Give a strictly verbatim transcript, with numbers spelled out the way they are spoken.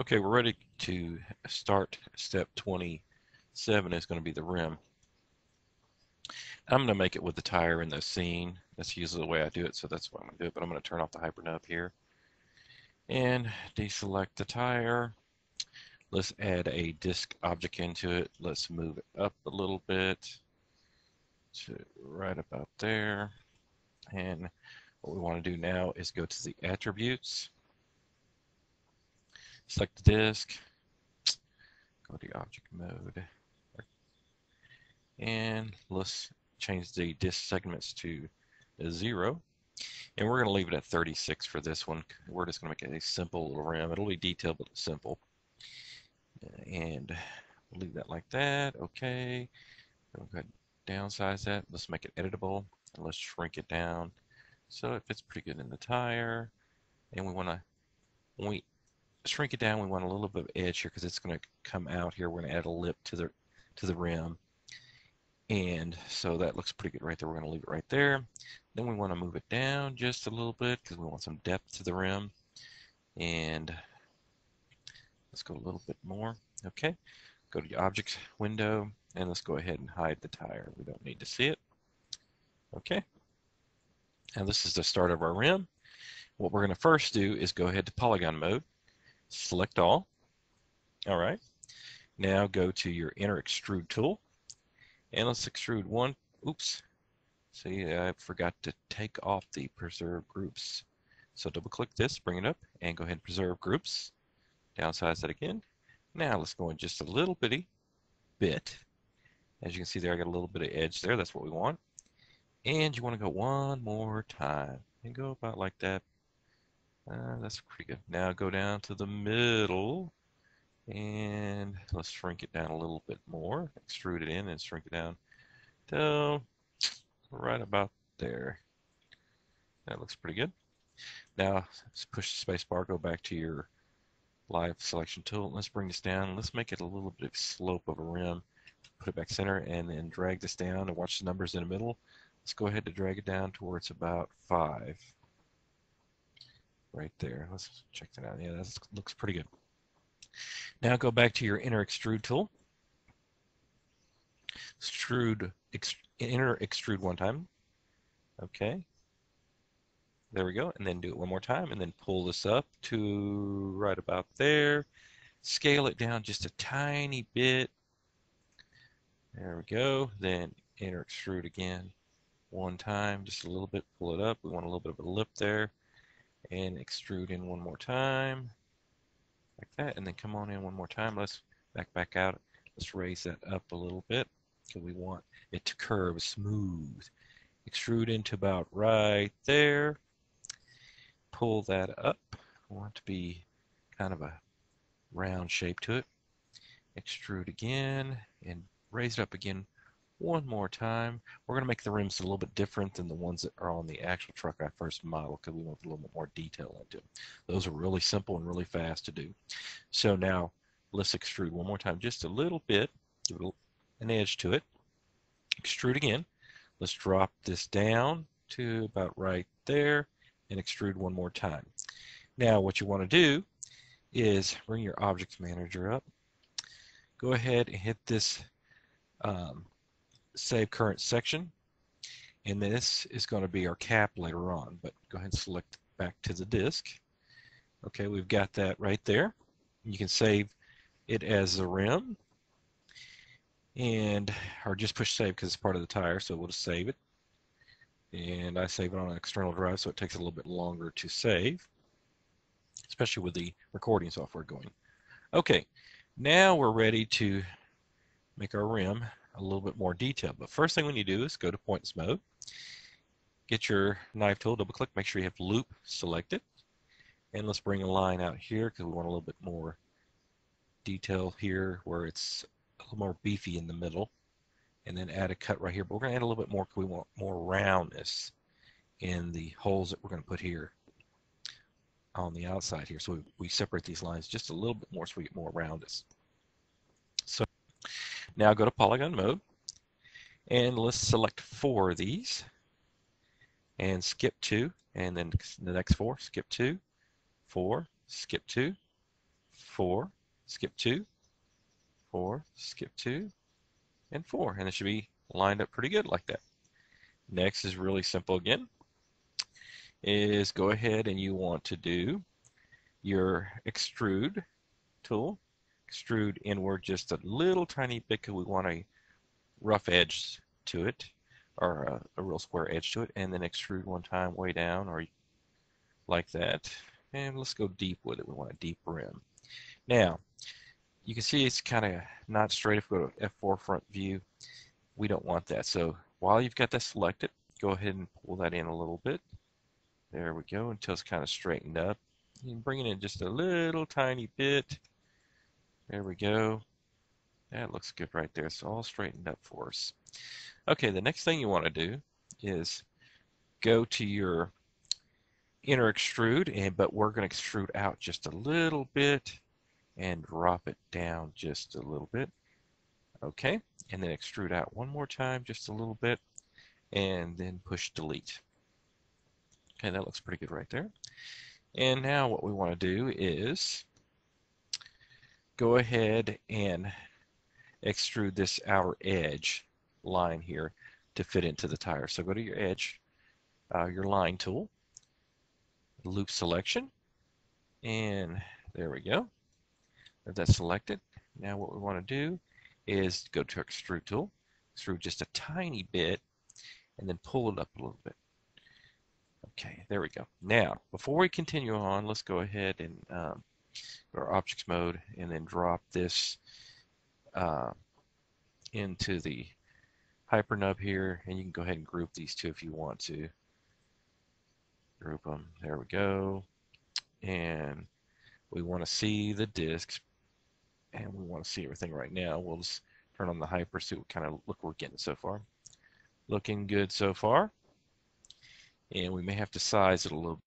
Okay, we're ready to start step twenty-seven. Is going to be the rim. I'm going to make it with the tire in the scene. That's usually the way I do it, so that's what I'm going to do. But I'm going to turn off the HyperNub here and deselect the tire. Let's add a disk object into it. Let's move it up a little bit to right about there. And what we want to do now is go to the attributes. Select the disk, go to object mode, and let's change the disk segments to zero. And we're going to leave it at thirty-six for this one. We're just going to make it a simple little rim. It'll be detailed, but it's simple. And we'll leave that like that. Okay. We'll go ahead and downsize that. Let's make it editable. And let's shrink it down so it fits pretty good in the tire. And we want to, when we shrink it down, we want a little bit of edge here because it's going to come out here. We're going to add a lip to the to the rim, and so that looks pretty good right there. We're going to leave it right there. Then we want to move it down just a little bit because we want some depth to the rim, and let's go a little bit more. Okay, go to the objects window, and let's go ahead and hide the tire. We don't need to see it. Okay, and this is the start of our rim. What we're going to first do is go ahead to polygon mode. Select all. All right. Now go to your inner extrude tool, and let's extrude one. Oops. See, I forgot to take off the preserve groups. So double click this, bring it up, and go ahead and preserve groups. Downsize that again. Now let's go in just a little bitty bit. As you can see there, I got a little bit of edge there. That's what we want. And you want to go one more time and go about like that. Uh, that's pretty good. Now go down to the middle, and let's shrink it down a little bit more. Extrude it in and shrink it down till right about there. That looks pretty good. Now let's push the space bar, go back to your live selection tool. Let's bring this down. Let's make it a little bit of slope of a rim. Put it back center and then drag this down and watch the numbers in the middle. Let's go ahead and drag it down towards about five. Right there. Let's check that out. Yeah, that looks pretty good. Now go back to your inner extrude tool. Extrude, ext, inner extrude one time. Okay. There we go. And then do it one more time, and then pull this up to right about there. Scale it down just a tiny bit. There we go. Then inner extrude again one time, just a little bit. Pull it up. We want a little bit of a lip there. And extrude in one more time like that, and then come on in one more time. Let's back back out. Let's raise that up a little bit because we want it to curve smooth. Extrude into about right there. Pull that up. We want it to be kind of a round shape to it. Extrude again and raise it up again one more time. We're going to make the rims a little bit different than the ones that are on the actual truck I first modeled because we want a little bit more detail into them. Those are really simple and really fast to do. So now let's extrude one more time, just a little bit, give it an edge to it. Extrude again. Let's drop this down to about right there and extrude one more time. Now what you want to do is bring your object manager up. Go ahead and hit this um, save current section, and this is going to be our cap later on, but go ahead and select back to the disk. Okay, we've got that right there. You can save it as a rim, and or just push save because it's part of the tire, so we'll just save it. And I save it on an external drive, so it takes a little bit longer to save, especially with the recording software going. Okay, now we're ready to make our rim a little bit more detail. But first thing we need to do is go to points mode, get your knife tool, double click, make sure you have loop selected, and let's bring a line out here because we want a little bit more detail here where it's a little more beefy in the middle, and then add a cut right here. But we're going to add a little bit more because we want more roundness in the holes that we're going to put here on the outside here. So we, we separate these lines just a little bit more so we get more roundness. So now go to polygon mode, and let's select four of these and skip two, and then the next four, skip two, four, skip two, four, skip two, four, skip two, and four. And it should be lined up pretty good like that. Next is really simple again, is go ahead and you want to do your extrude tool, extrude inward just a little tiny bit because we want a rough edge to it, or a, a real square edge to it, and then extrude one time way down or like that. And let's go deep with it. We want a deep rim. Now, you can see it's kind of not straight. If we go to F four front view, we don't want that. So while you've got that selected, go ahead and pull that in a little bit. There we go, until it's kind of straightened up. You can bring it in just a little tiny bit. There we go. That looks good right there. It's all straightened up for us. Okay, the next thing you want to do is go to your inner extrude, and but we're going to extrude out just a little bit and drop it down just a little bit. Okay, and then extrude out one more time just a little bit, and then push delete. Okay, that looks pretty good right there. And now what we want to do is go ahead and extrude this outer edge line here to fit into the tire. So go to your edge, uh, your line tool, loop selection, and there we go. If that's selected, now what we want to do is go to our extrude tool, extrude just a tiny bit, and then pull it up a little bit. Okay, there we go. Now, before we continue on, let's go ahead and um, go to our objects mode and then drop this uh, into the HyperNub here, and you can go ahead and group these two if you want to. Group them. There we go. And we want to see the discs, and we want to see everything right now. We'll just turn on the hyper, see what kind of look we're getting so far. Looking good so far. And we may have to size it a little